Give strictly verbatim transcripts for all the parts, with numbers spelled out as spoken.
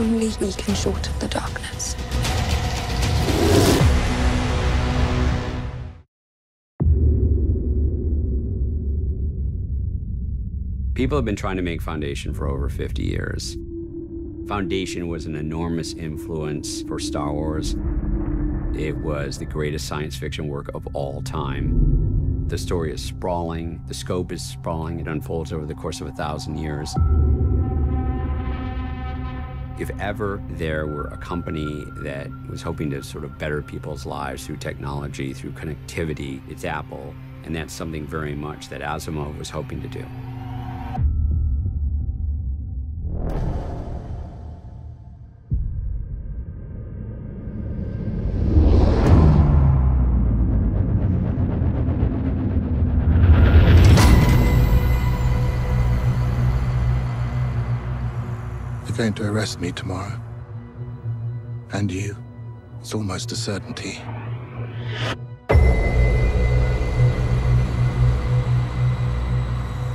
only we can shorten the darkness. People have been trying to make Foundation for over fifty years. Foundation was an enormous influence for Star Wars. It was the greatest science fiction work of all time. The story is sprawling, the scope is sprawling, it unfolds over the course of a thousand years. If ever there were a company that was hoping to sort of better people's lives through technology, through connectivity, it's Apple, and that's something very much that Asimov was hoping to do. They're going to arrest me tomorrow. And you. It's almost a certainty.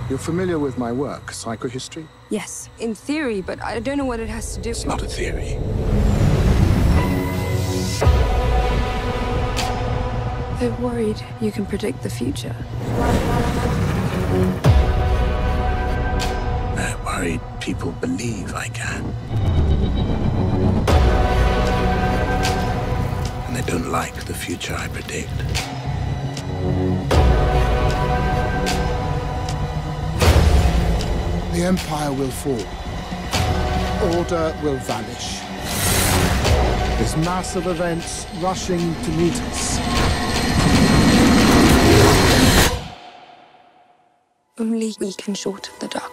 You're familiar with my work, Psychohistory? Yes, in theory, but I don't know what it has to do with... It's not a theory. They're worried you can predict the future. People believe I can. And they don't like the future I predict. The Empire will fall. Order will vanish. There's massive events rushing to meet us. Only we can shorten the dark.